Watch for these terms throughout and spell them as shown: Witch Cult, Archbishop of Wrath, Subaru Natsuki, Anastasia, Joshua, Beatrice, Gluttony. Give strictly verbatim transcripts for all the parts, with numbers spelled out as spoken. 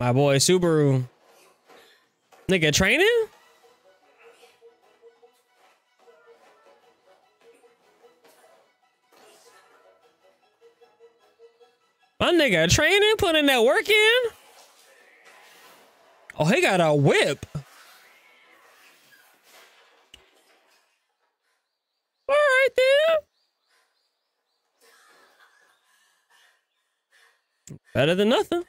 My boy Subaru. Nigga training? My nigga training, putting that work in. Oh, he got a whip. All right then. Better than nothing.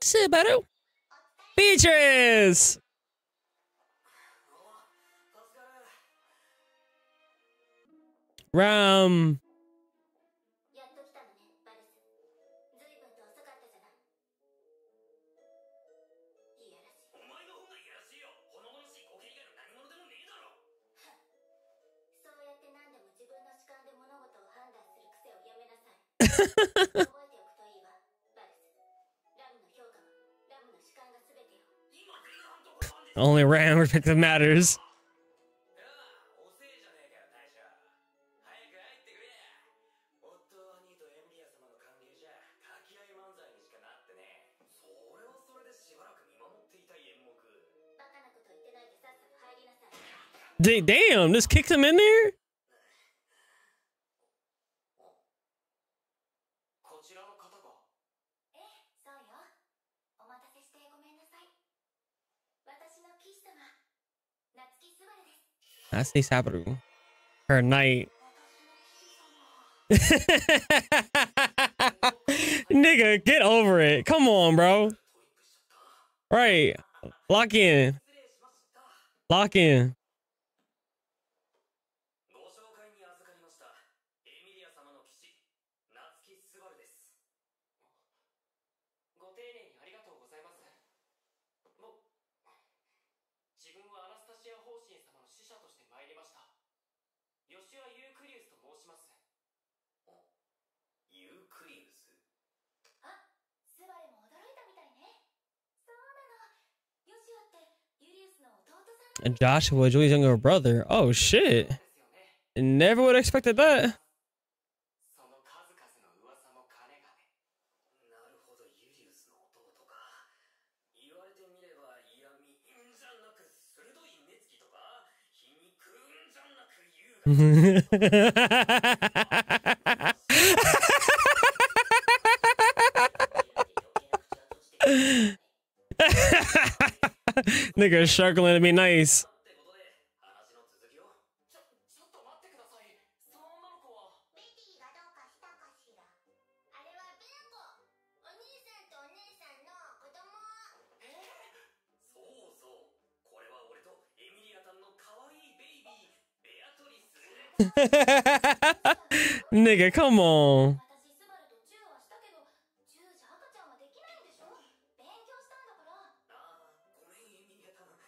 Subaru. Beatrice. Ram. Only Ram perspective matters. D damn, this kicked him in there? I say Subaru. Her knight. Nigga, get over it. Come on, bro. Right. Lock in. Lock in. And Joshua, Julie's younger brother. Oh shit. Never would have expected that. Nigga struggling to be nice. Nigga, come on.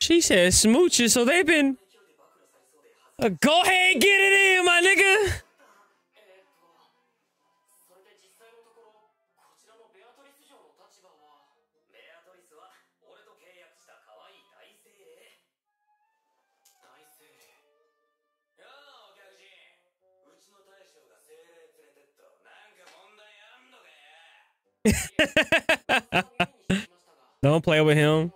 She said smooches, so they've been. Uh, go ahead and get it in, my nigga. Don't play with him.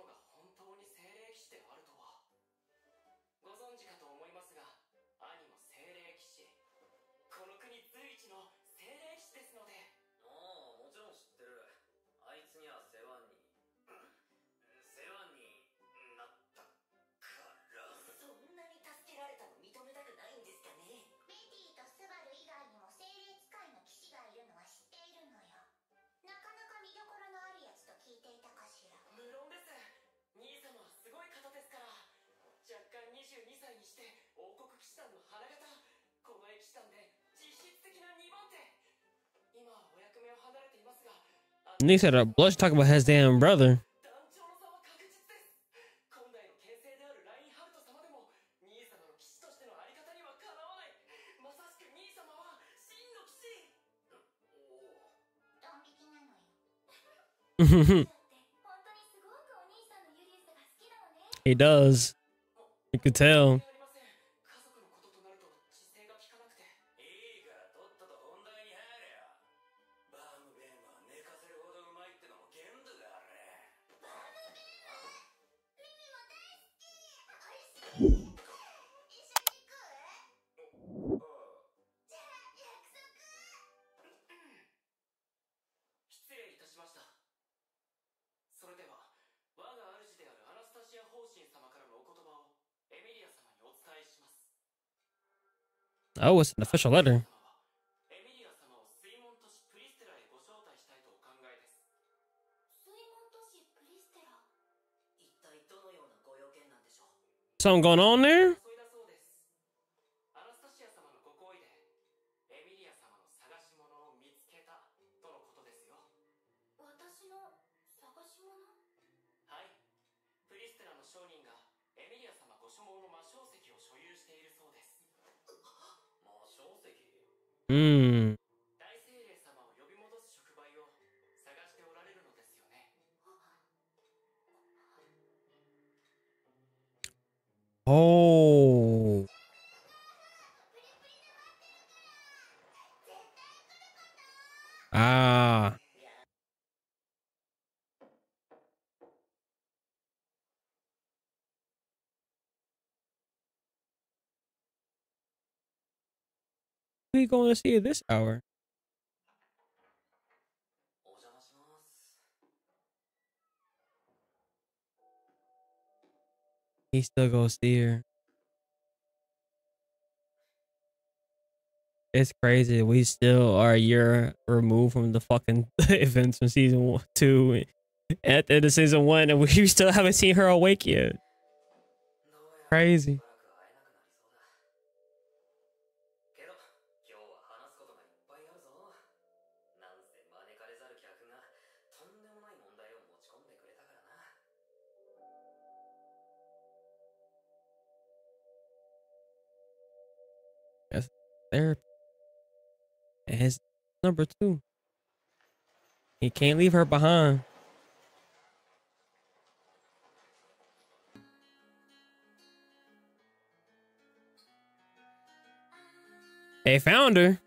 He said a blush talking about his damn brother. He does. You could tell. Oh, it's an official letter. Something going on there? Hmm. Oh. Ah. We going to see this hour. He still goes see her. It's crazy. We still are a year removed from the fucking events from season one, two, at the end of season one, and we still haven't seen her awake yet. Crazy. Therapy. And his number two. He can't leave her behind. They found her.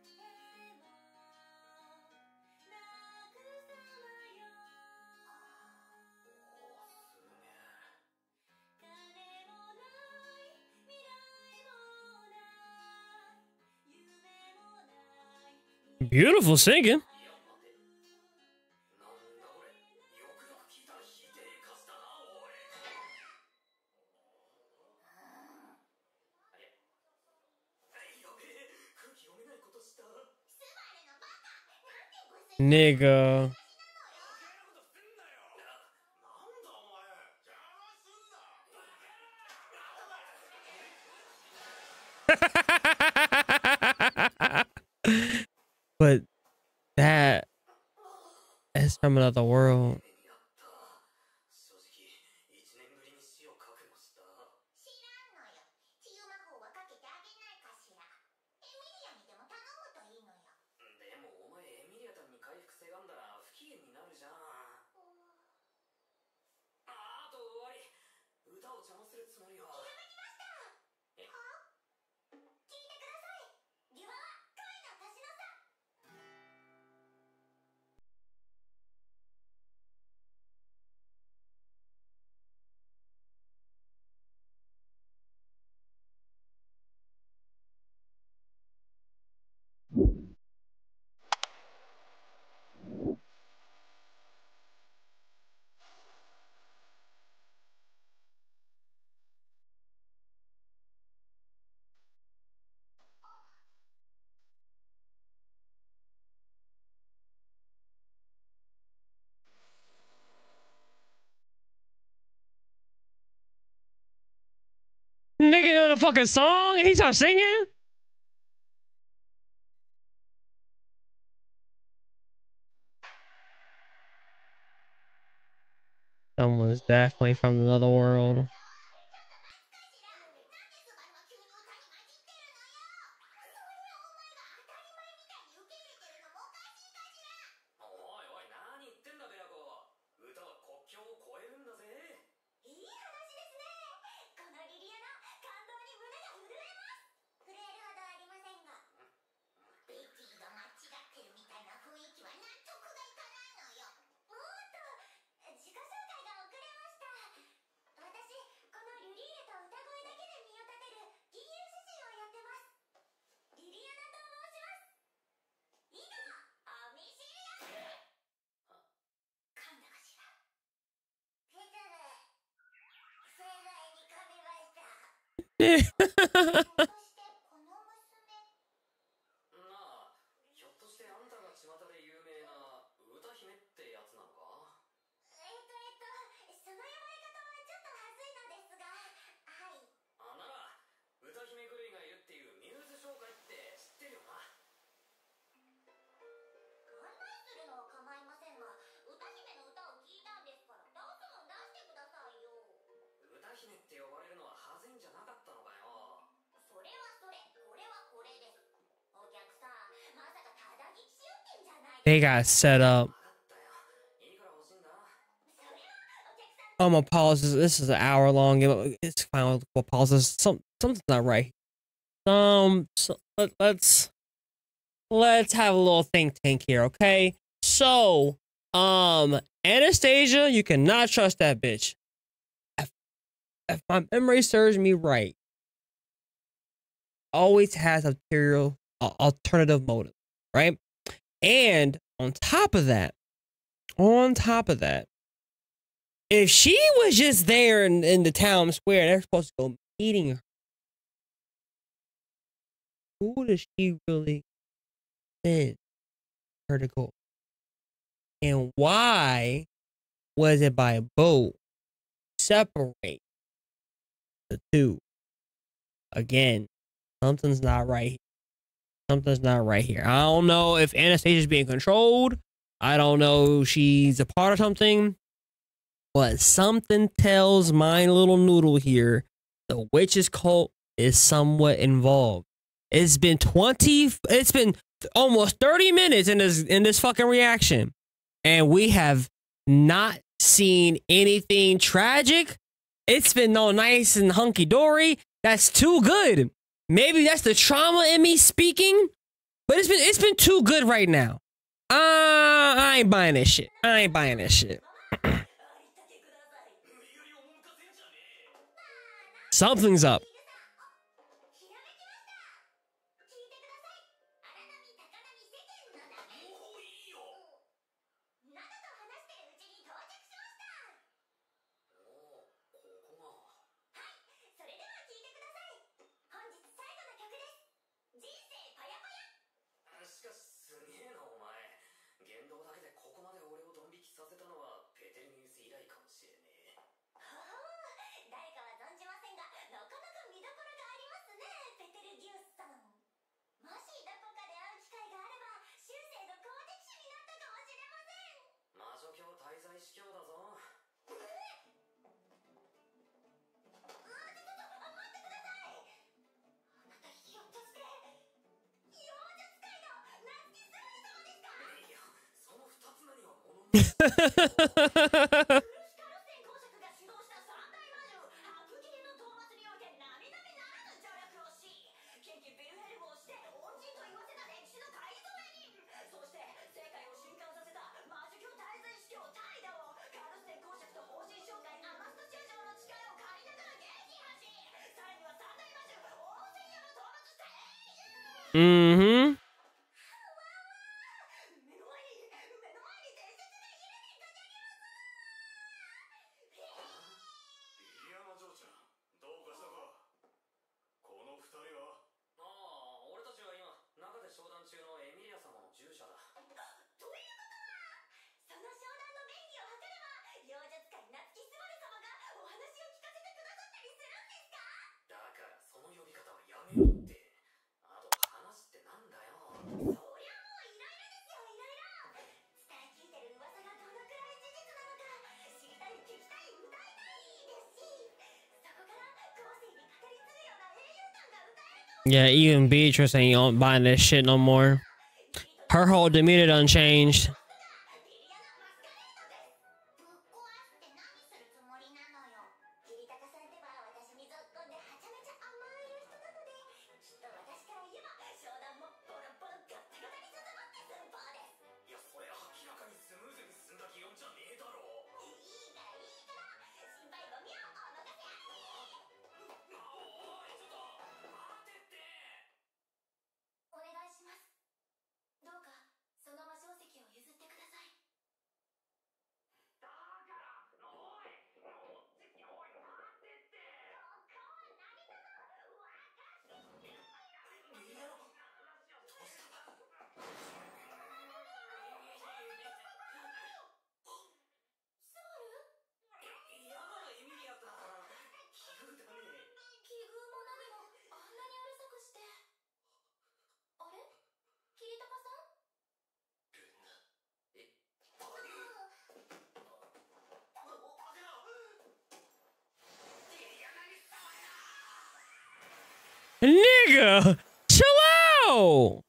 Beautiful singing. Nigga. But that is from another world. Nigga, the fucking song, and he starts singing. Someone's definitely from another world. They got set up. I'm gonna pause this. This is an hour long. It's fine. We'll pause this. Some something's not right. Um, so let, let's let's have a little think tank here, okay? So, um, Anastasia, you cannot trust that bitch. If, if my memory serves me right, always has ulterior uh, alternative motive, right? And on top of that, on top of that, if she was just there in, in the town square and they're supposed to go meeting her, who does she really send her to go? And why was it by a boat separate the two? Again, something's not right here. Something's not right here. I don't know if Anastasia's being controlled. I don't know if she's a part of something. But something tells my little noodle here the witch's cult is somewhat involved. It's been twenty. It's been almost thirty minutes in this in this fucking reaction, and we have not seen anything tragic. It's been all nice and hunky dory. That's too good. Maybe that's the trauma in me speaking, but it's been it's been too good right now. Uh, I ain't buying this shit. I ain't buying this shit. Something's up. Mm-hmm. Yeah, even Beatrice ain't buying this shit no more. Her whole demeanor done changed. Nigga, chill out.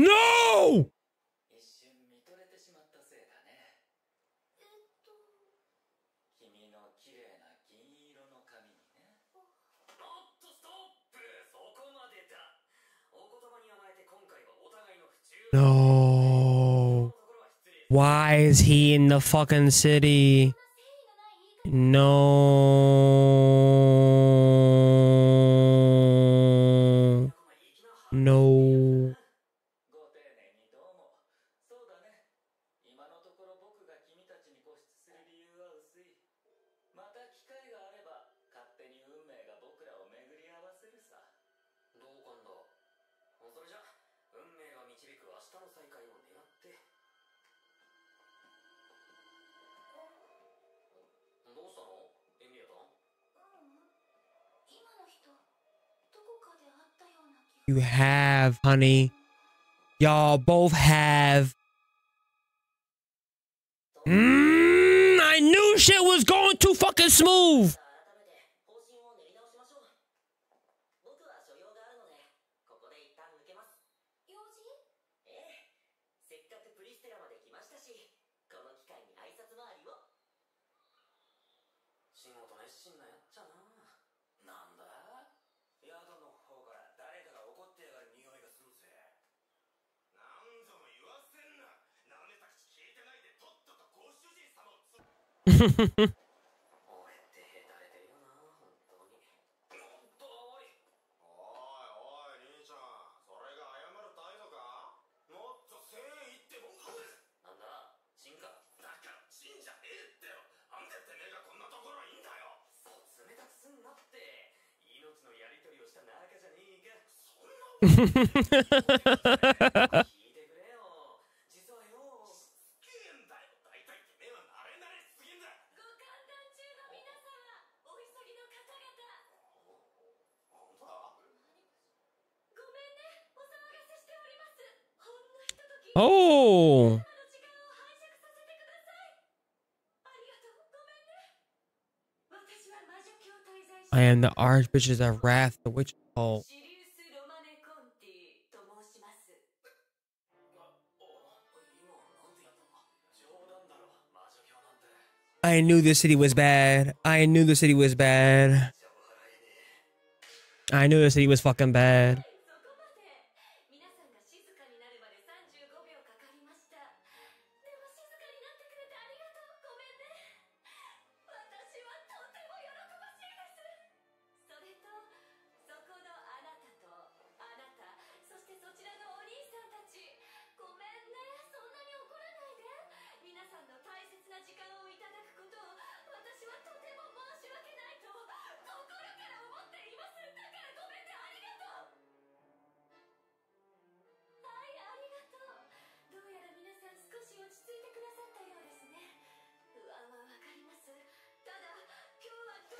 No! No. Why is he in the fucking city? No. No. You have, honey. Y'all both have. Mm, I knew shit was going too fucking smooth. Oh. I am the Archbishop of Wrath, the witch cult. I knew this city was bad. I knew the city was bad. I knew the city was fucking bad.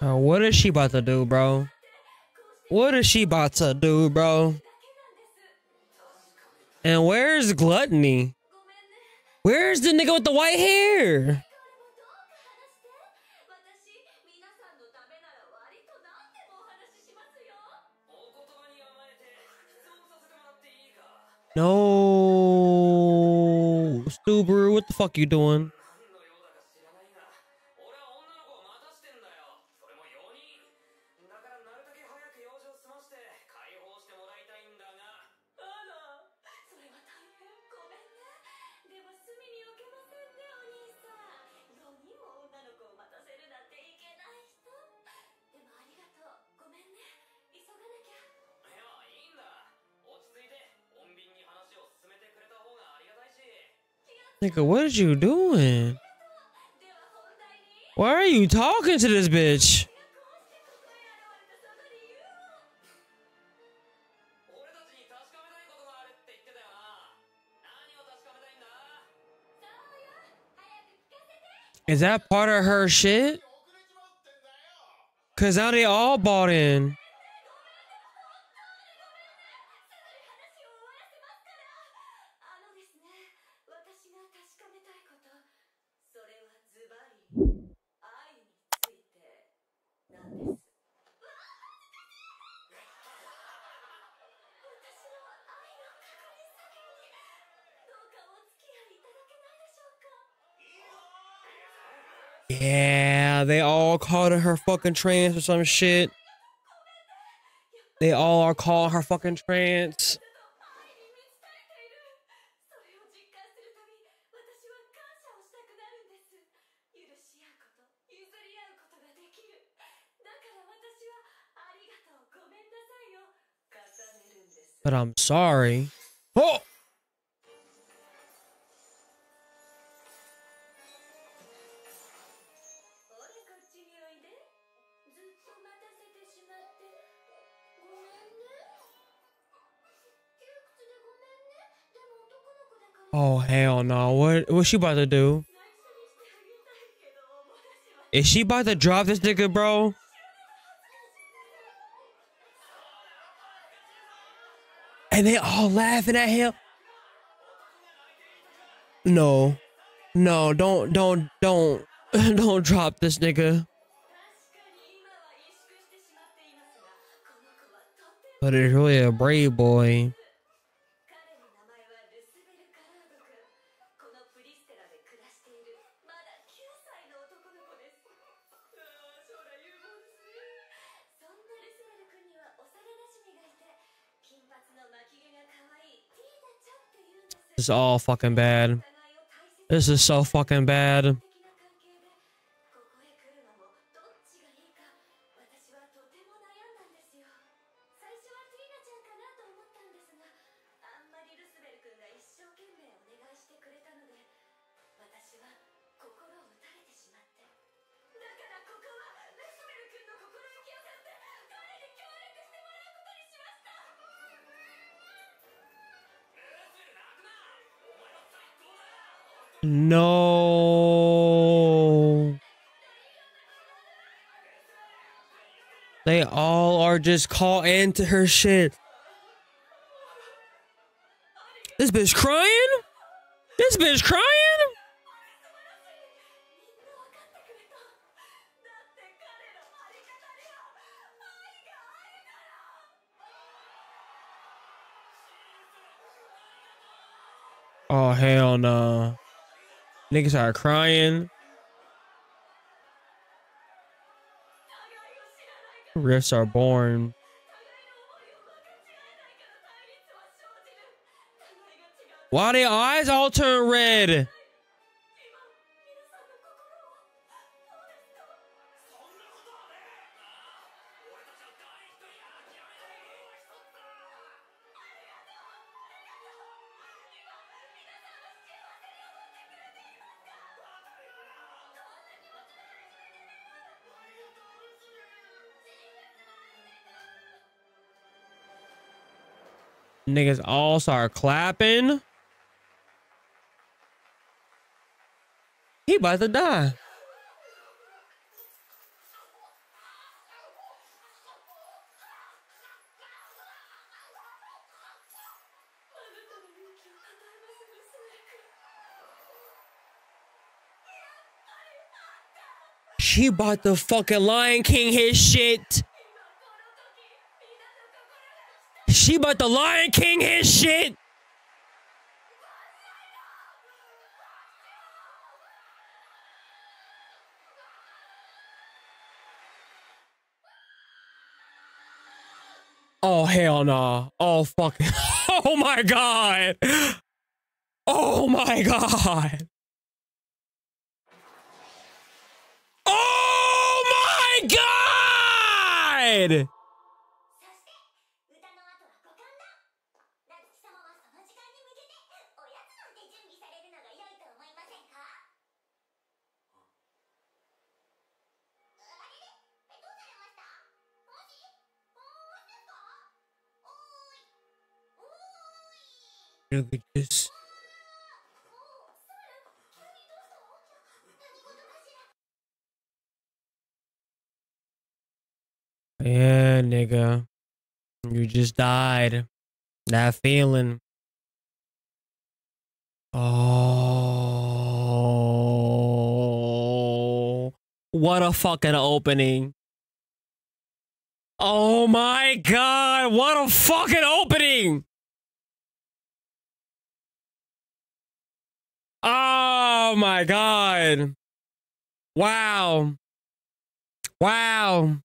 Uh, what is she about to do, bro? What is she about to do, bro? And where's Gluttony? Where's the nigga with the white hair? No. Subaru, what the fuck you doing? Nigga, what are you doing? Why are you talking to this bitch? Is that part of her shit? Cause now they all bought in. Yeah, they all called her fucking trance or some shit. They all are calling her fucking trance. But I'm sorry. Oh! Oh, hell no. What, what's she about to do? Is she about to drop this nigga, bro? And they all laughing at him. No, no, don't, don't, don't, don't drop this nigga. But it's really a brave boy. This is all fucking bad. This is so fucking bad. No. They all are just caught into her shit. This bitch crying? This bitch crying? Oh, hell no. Niggas are crying. Rifts are born. Why their eyes all turn red? Niggas all start clapping. He about to die. She about to fucking Lion King his shit. She about the Lion King his shit. Oh, hell no. Oh, fucking. Oh, my God. Oh, my God. Oh, my God. You know, we just... Yeah, nigga. You just died. That feeling. Oh. What a fucking opening. Oh my god, what a fucking opening. Oh my god. Wow. Wow.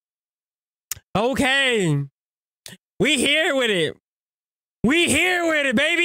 Okay. We here with it. We here with it, baby.